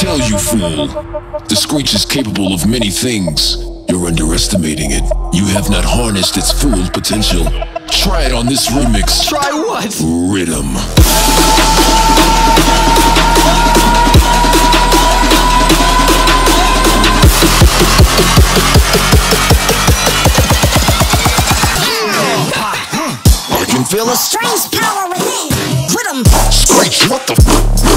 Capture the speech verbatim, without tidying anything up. Tell you, fool. The Screech is capable of many things. You're underestimating it. You have not harnessed its full potential. Try it on this remix. Try what? Rhythm. I can feel a strange power within. Rhythm. Screech, what the f***?